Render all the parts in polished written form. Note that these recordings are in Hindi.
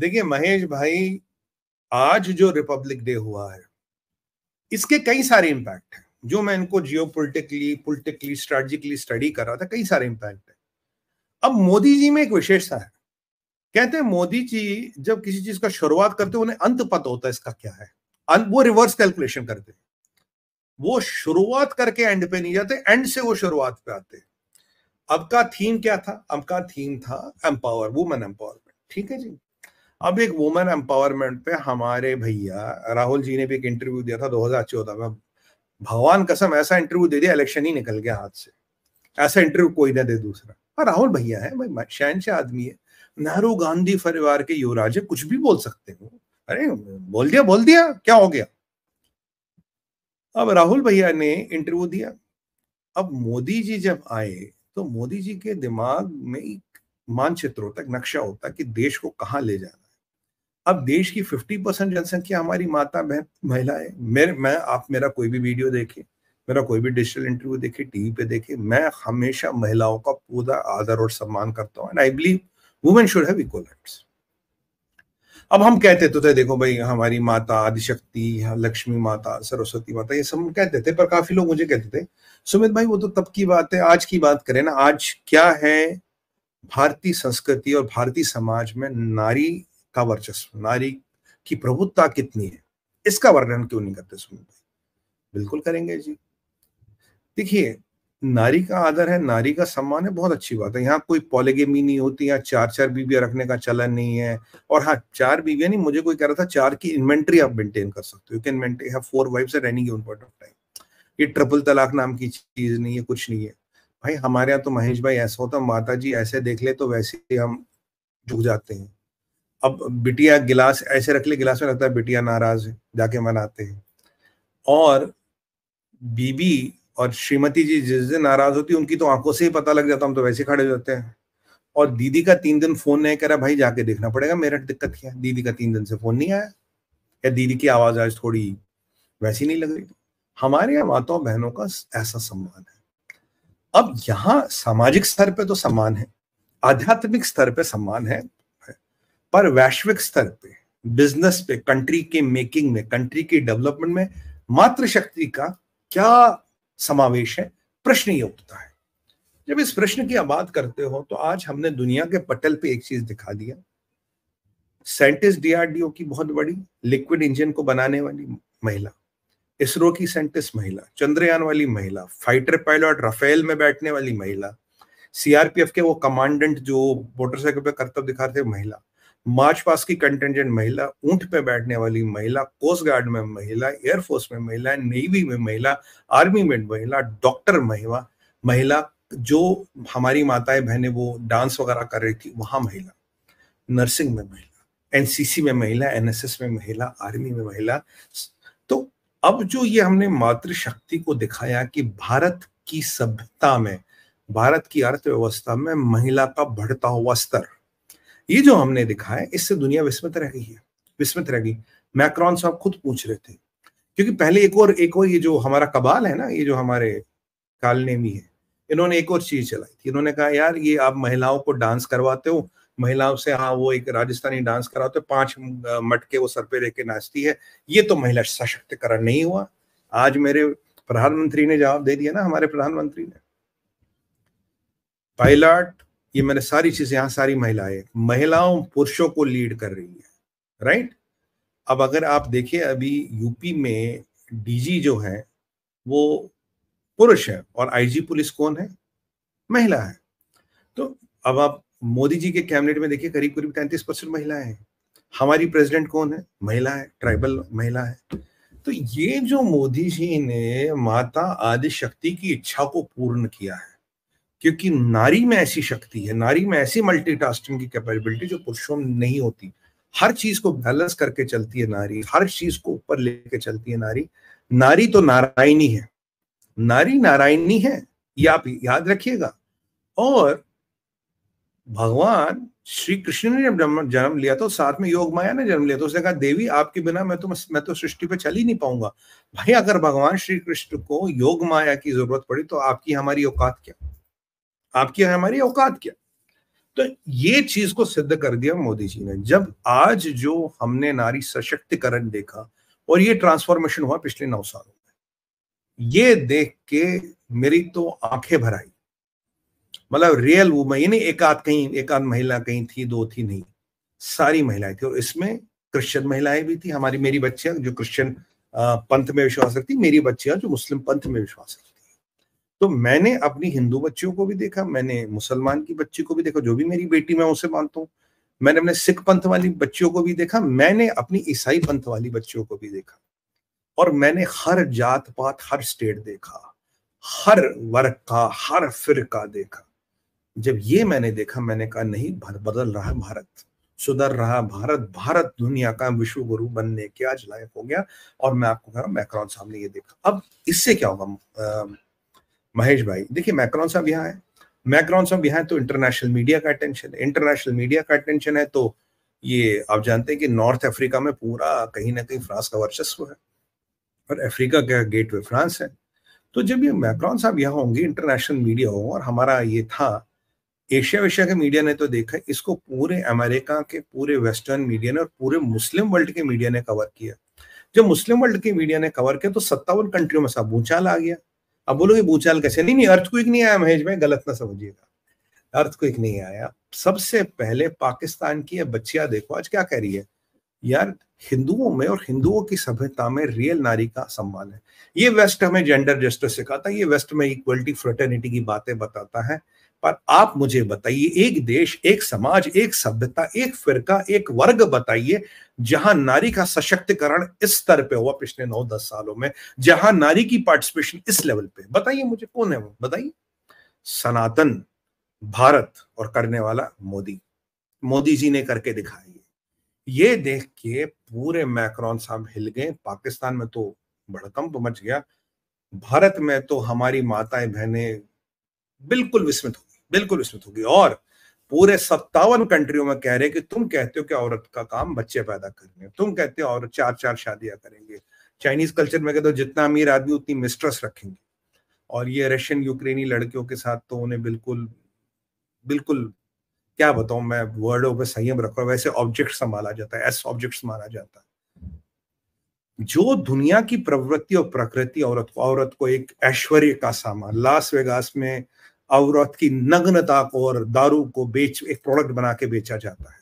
देखिए महेश भाई, आज जो रिपब्लिक डे हुआ है इसके कई सारे इम्पैक्ट हैं, जो मैं इनको जियोपॉलिटिकली, पॉलिटिकली, स्ट्रेटजिकली स्टडी कर रहा था, कई सारे इम्पैक्ट है। अब मोदी जी में एक विशेषता है, कहते हैं मोदी जी जब किसी चीज का शुरुआत करते हैं उन्हें अंत पता होता है इसका क्या है, वो रिवर्स कैलकुलेशन करते हैं, वो शुरुआत करके एंड पे नहीं जाते, एंड से वो शुरुआत पे आते हैं। अब का थीम क्या था? अब का थीम था एम्पावर, वुमेन एम्पावरमेंट, ठीक है जी। अब एक वुमेन एम्पावरमेंट पे हमारे भैया राहुल जी ने भी एक इंटरव्यू दिया था 2014 में, भगवान कसम ऐसा इंटरव्यू दे दिया, इलेक्शन ही निकल गया हाथ से, ऐसा इंटरव्यू कोई ना दे दूसरा। हाँ, राहुल भैया है भाई, शहनशाह आदमी है, नेहरू गांधी परिवार के युवराज है, कुछ भी बोल सकते हो, अरे बोल दिया क्या हो गया। अब राहुल भैया ने इंटरव्यू दिया। अब मोदी जी जब आए तो मोदी जी के दिमाग में एक मानचित्र होता, नक्शा होता कि देश को कहाँ ले जाना है। अब देश की 50% जनसंख्या हमारी माता बहन महिलाएं। आप मेरा कोई भी वीडियो देखे, मेरा कोई भी डिजिटल इंटरव्यू देखे, टीवी पे देखे, मैं हमेशा महिलाओं का पूरा आदर और सम्मान करता हूँ। And I believe women should have equal rights. अब हम कहते तो देखो भाई हमारी माता आदिशक्ति, लक्ष्मी माता, सरस्वती माता, ये सब कहते थे, पर काफी लोग मुझे कहते थे सुमित भाई वो तो तब की बात है, आज की बात करें ना, आज क्या है भारतीय संस्कृति और भारतीय समाज में नारी का वर्चस्व, नारी की प्रभुता कितनी है, इसका वर्णन क्यों नहीं करते सुमित भाई? बिल्कुल करेंगे जी। देखिए नारी का आदर है, नारी का सम्मान है, बहुत अच्छी बात है। यहाँ कोई पॉलीगेमी नहीं होती, यहाँ 4-4 बीवियां रखने का चलन नहीं है। और हाँ, 4 बीवियां नहीं, मुझे कोई कह रहा था 4 की इन्वेंट्री आप मेंटेन कर सकते हो, you can maintain have 4 wives at any given point of time. ये ट्रिपल तलाक नाम की चीज नहीं है, कुछ नहीं है भाई। हमारे यहाँ तो महेश भाई ऐसा होता, माता जी ऐसे देख ले तो वैसे ही हम झुक जाते हैं। अब बिटिया गिलास ऐसे रख ले, गिलास में लगता है बिटिया नाराज है, जाके मनाते हैं। और बीबी और श्रीमती जी जिस दिन नाराज होती है उनकी तो आंखों से ही पता लग जाता, हम तो वैसे खड़े हो जाते हैं। और दीदी का 3 दिन फोन नहीं करा, भाई जाके देखना पड़ेगा मेरा दिक्कत क्या है, दीदी का 3 दिन से फोन नहीं आया, या दीदी की आवाज आज थोड़ी वैसी नहीं लग रही। हमारे यहाँ माताओं बहनों का ऐसा सम्मान है। अब यहाँ सामाजिक स्तर पर तो सम्मान है, आध्यात्मिक स्तर पर सम्मान है, पर वैश्विक स्तर पे, बिजनेस पे, कंट्री के मेकिंग में, कंट्री के डेवलपमेंट में मातृशक्ति का क्या समावेश है, प्रश्न ये उठता है। जब इस प्रश्न की आप बात करते हो तो आज हमने दुनिया के पटल पे एक चीज दिखा दिया, साइंटिस्ट डीआरडीओ की बहुत बड़ी लिक्विड इंजन को बनाने वाली महिला, इसरो की साइंटिस्ट महिला, चंद्रयान वाली महिला, फाइटर पायलट राफेल में बैठने वाली महिला, सीआरपीएफ के वो कमांडेंट जो मोटरसाइकिल पे कर्तव्य दिखाते महिला, मार्च पास की कंटेंजेंट महिला, ऊंट पे बैठने वाली महिला, कोस्ट गार्ड में महिला, एयरफोर्स में महिला, नेवी में महिला, आर्मी में महिला, डॉक्टर महिला, जो हमारी माताएं बहनें वो डांस वगैरह कर रही थी वहां महिला, नर्सिंग में महिला, एनसीसी में महिला, एनएसएस में महिला, आर्मी में महिला। तो अब जो ये हमने मातृशक्ति को दिखाया कि भारत की सभ्यता में, भारत की अर्थव्यवस्था में महिला का बढ़ता हुआ स्तर, ये जो हमने दिखाया, इससे दुनिया विस्मित रह गई है, विस्मित रह गई। मैक्रॉन साहब खुद पूछ रहे थे, क्योंकि पहले एक और ये जो हमारा कबाल है ना, ये जो हमारे कालनेमी है, इन्होंने एक और चीज चलाई थी। इन्होंने कहा यार ये आप महिलाओं को डांस करवाते हो, महिलाओं से हाँ वो एक राजस्थानी डांस कराते हो, 5 मटके वो सर पे लेके नाचती है, ये तो महिला सशक्तिकरण नहीं हुआ। आज मेरे प्रधानमंत्री ने जवाब दे दिया ना, हमारे प्रधानमंत्री ने, पायलट ये मैंने सारी चीजें, यहाँ सारी महिलाओं पुरुषों को लीड कर रही है, राइट। अब अगर आप देखिए अभी यूपी में डीजी जो है वो पुरुष है और आईजी पुलिस कौन है? महिला है। तो अब आप मोदी जी के कैबिनेट में देखिए करीब करीब 33% महिलाएं हैं। हमारी प्रेसिडेंट कौन है? महिला है, ट्राइबल महिला है। तो ये जो मोदी जी ने माता आदिशक्ति की इच्छा को पूर्ण किया है, क्योंकि नारी में ऐसी शक्ति है, नारी में ऐसी मल्टीटास्किंग की कैपेबिलिटी जो पुरुषों में नहीं होती। हर चीज को बैलेंस करके चलती है नारी, हर चीज को ऊपर लेके चलती है नारी। नारी तो नारायणी है, नारी नारायणी है, ये आप याद रखिएगा। और भगवान श्री कृष्ण ने जब जन्म लिया तो साथ में योग माया ने जन्म लिया, तो उसने कहा देवी आपके बिना मैं तो सृष्टि पे चल ही नहीं पाऊंगा। भाई अगर भगवान श्री कृष्ण को योग माया की जरूरत पड़ी तो आपकी हमारी औकात क्या, आपकी हमारी औकात क्या? तो ये चीज को सिद्ध कर दिया मोदी जी ने। जब आज जो हमने नारी सशक्तिकरण देखा और ये ट्रांसफॉर्मेशन हुआ पिछले 9 सालों में, ये देख के मेरी तो आंखें भर आई। मतलब रियल वुमन, ये नहीं एक आध महिला कहीं थी, दो थी, नहीं, सारी महिलाएं थी। और इसमें क्रिश्चियन महिलाएं भी थी, हमारी मेरी बच्चियां जो क्रिश्चियन पंथ में विश्वास रखती, मेरी बच्चियां जो मुस्लिम पंथ में विश्वास रखती। तो मैंने अपनी हिंदू बच्चियों को भी देखा, मैंने मुसलमान की बच्ची को भी देखा, जो भी मेरी बेटी मैं उसे मानता हूँ। मैंने अपने सिख पंथ वाली बच्चियों को भी देखा, मैंने अपनी ईसाई पंथ वाली बच्चियों को भी देखा, और मैंने हर जात पात, हर स्टेट देखा, हर वर्ग का, हर फिरका देखा। जब ये मैंने देखा, मैंने कहा नहीं, बदल रहा भारत, सुधर रहा भारत, भारत दुनिया का विश्व गुरु बनने के आज लायक हो गया। और मैं आपको कह रहा हूँ, मैक्रॉन साहब ने ये देखा। अब इससे क्या होगा महेश भाई? देखिए, मैक्रॉन साहब यहाँ है तो इंटरनेशनल मीडिया का अटेंशन है, इंटरनेशनल मीडिया का अटेंशन है तो ये आप जानते हैं कि नॉर्थ अफ्रीका में पूरा कहीं ना कहीं फ्रांस का वर्चस्व है और अफ्रीका का गेटवे फ्रांस है। तो जब ये मैक्रॉन साहब यहाँ होंगे, इंटरनेशनल मीडिया होगा, और हमारा ये था एशिया वेशिया के मीडिया ने तो देखा, इसको पूरे अमेरिका के, पूरे वेस्टर्न मीडिया ने और पूरे मुस्लिम वर्ल्ड के मीडिया ने कवर किया। जब मुस्लिम वर्ल्ड के मीडिया ने कवर किया तो 57 कंट्रियों में साहब भूचाल आ गया। अब बोलोगे भूचाल कैसे? नहीं, अर्थक्वेक नहीं आया महेश भाई, गलत ना समझिएगा, अर्थक्वेक नहीं आया। सबसे पहले पाकिस्तान की बच्चियां देखो आज क्या कह रही है यार, हिंदुओं में और हिंदुओं की सभ्यता में रियल नारी का सम्मान है। ये वेस्ट हमें जेंडर जस्टिस सिखाता है, ये वेस्ट में इक्वलिटी फ्रेटर्निटी की बातें बताता है, पर आप मुझे बताइए एक देश, एक समाज, एक सभ्यता, एक फिरका, एक वर्ग बताइए जहां नारी का सशक्तिकरण इस स्तर पे हुआ पिछले 9-10 सालों में, जहां नारी की पार्टिसिपेशन इस लेवल पे। बताइए मुझे, कौन है वो? बताइए। सनातन, भारत और करने वाला मोदी, मोदी जी ने करके दिखाई। ये देख के पूरे मैक्रॉन साहब हिल गए। पाकिस्तान में तो भड़कंप मच गया, भारत में तो हमारी माताएं बहनें बिल्कुल विस्मित हो गई, बिल्कुल विस्मित हो गई। और पूरे 57 कंट्रियों में कह रहे कि तुम कहते हो कि औरत का काम बच्चे पैदा करने, तुम कहते हो और 4-4 शादियां करेंगे। चाइनीज कल्चर में कहते हो जितना अमीर आदमी उतनी मिस्ट्रेस रखेंगे। और ये रशियन यूक्रेनी लड़कियों के साथ तो उन्हें बिल्कुल क्या बताऊं मैं, वर्डों पे संयम रखो, वैसे ऑब्जेक्ट संभाला जाता है, एस ऑब्जेक्ट माना जाता है। जो दुनिया की प्रवृत्ति और प्रकृति औरत को एक ऐश्वर्य का सामान, लास वेगास में औरत की नग्नता को और दारू को एक प्रोडक्ट बना के बेचा जाता है।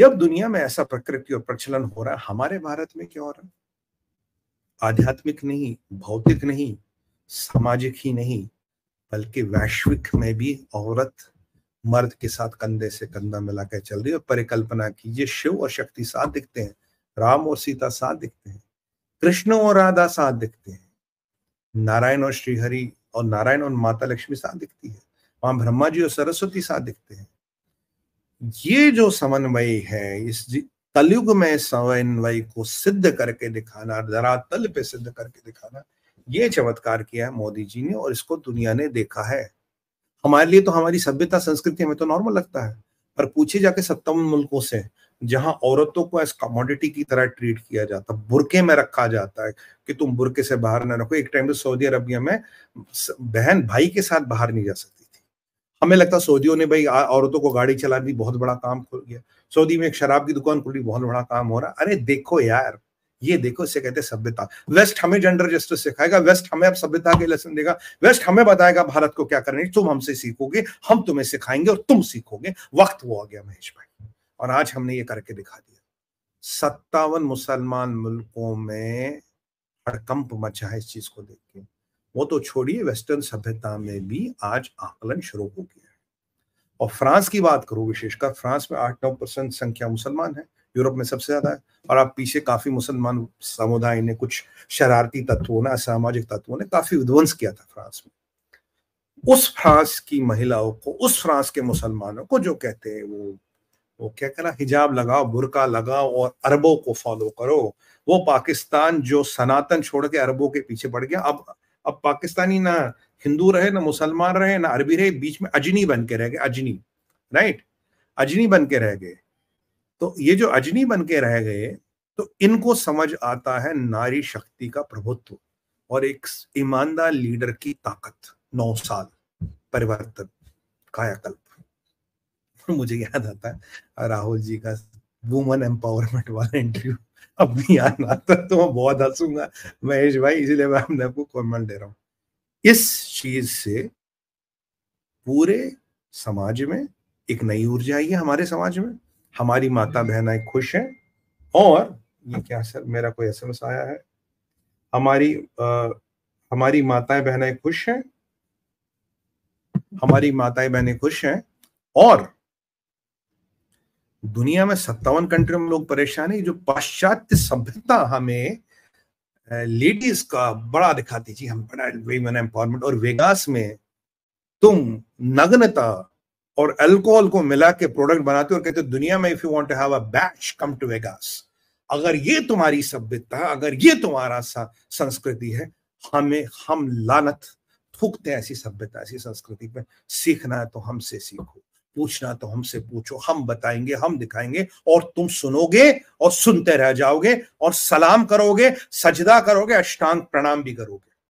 जब दुनिया में ऐसा प्रकृति और प्रचलन हो रहा है, हमारे भारत में क्या हो रहा है? आध्यात्मिक नहीं, भौतिक नहीं, सामाजिक ही नहीं, बल्कि वैश्विक में भी औरत मर्द के साथ कंधे से कंधा मिलाकर चल रही है। और परिकल्पना कीजिए, शिव और शक्ति साथ दिखते हैं, राम और सीता साथ दिखते हैं, कृष्ण और राधा साथ दिखते हैं, नारायण और श्रीहरि और नारायण और माता लक्ष्मी साथ दिखती है, वहां ब्रह्मा जी और सरस्वती साथ दिखते हैं। ये जो समन्वय है, इस कलयुग में समन्वय को सिद्ध करके दिखाना, धरातल पे सिद्ध करके दिखाना, ये चमत्कार किया है मोदी जी ने और इसको दुनिया ने देखा है। हमारे लिए तो हमारी सभ्यता संस्कृति हमें तो नॉर्मल लगता है, पर पूछे जाके 57 मुल्कों से जहां औरतों को एज कमोडिटी की तरह ट्रीट किया जाता है, बुरके में रखा जाता है कि तुम बुरके से बाहर ना रखो। एक टाइम तो सऊदी अरबिया में बहन भाई के साथ बाहर नहीं जा सकती थी। हमें लगता सऊदियों ने भाई औरतों को गाड़ी चला दी, बहुत बड़ा काम खुल गया। सऊदी में एक शराब की दुकान खुली, बहुत बड़ा काम हो रहा। अरे देखो यार, ये देखो, इसे कहते हैं सभ्यता। वेस्ट हमें जेंडर जस्टिस सिखाएगा, वेस्ट हमें अब सभ्यता के लेसन देगा, वेस्ट हमें बताएगा भारत को क्या करना है, तुम हमसे सीखोगे, हम तुम्हें सिखाएंगे और तुम सीखोगे। वक्त वो आ गया महेश भाई, और आज हमने ये करके दिखा दिया। 57 मुसलमान मुल्कों में हड़कंप मचा है इस चीज को देख के। वो तो छोड़िए, वेस्टर्न सभ्यता में भी आज आकलन शुरू हो गया है। और फ्रांस की बात करूं, विशेषकर फ्रांस में 8-9% संख्या मुसलमान है, यूरोप में सबसे ज्यादा है। और आप पीछे काफी मुसलमान समुदाय ने, कुछ शरारती तत्वों ने, असामाजिक तत्वों ने काफी विध्वंस किया था फ्रांस में। उस फ्रांस की महिलाओं को, उस फ्रांस के मुसलमानों को जो कहते हैं वो क्या कहना, हिजाब लगाओ, बुरका लगाओ और अरबों को फॉलो करो। वो पाकिस्तान जो सनातन छोड़ के अरबों के पीछे पड़ गया। अब पाकिस्तानी ना हिंदू रहे, ना मुसलमान रहे, ना अरबी रहे, बीच में अजनी बन के रह गए। अजनी, राइट, अजनी बन के रह गए। तो ये जो अजनी बन के रह गए, तो इनको समझ आता है नारी शक्ति का प्रभुत्व और एक ईमानदार लीडर की ताकत। 9 साल परिवर्तन, कायाकल्प। और मुझे याद आता है राहुल जी का वुमन एम्पावरमेंट वाला इंटरव्यू अब भी याद आता है तो मैं बहुत हंसूंगा महेश भाई, इसीलिए मैं अपने आपको कमेंट दे रहा हूँ। इस चीज से पूरे समाज में एक नई ऊर्जा आई है, हमारे समाज में हमारी माता बहनाएं खुश हैं। और ये क्या सर, मेरा कोई एसएमएस आया है, हमारी माताएं बहनें खुश हैं, हमारी माताएं बहनें खुश हैं। और दुनिया में 57 कंट्री में लोग परेशान हैं। जो पाश्चात्य सभ्यता हमें लेडीज का बड़ा दिखाती जी, हम बड़ा वुमेन एम्पावरमेंट, और वेगास में तुम नग्नता और अल्कोहल को मिला के प्रोडक्ट बनाते हो और कहते हो दुनिया में if you want to have a bash come to Vegas. अगर ये तुम्हारी सभ्यता, अगर ये तुम्हारा संस्कृति है, हम लानत थूकते हैं ऐसी सभ्यता, ऐसी संस्कृति में। सीखना है तो हमसे सीखो, पूछना तो हमसे पूछो, हम बताएंगे, हम दिखाएंगे, और तुम सुनोगे और सुनते रह जाओगे और सलाम करोगे, सजदा करोगे, अष्टांग प्रणाम भी करोगे।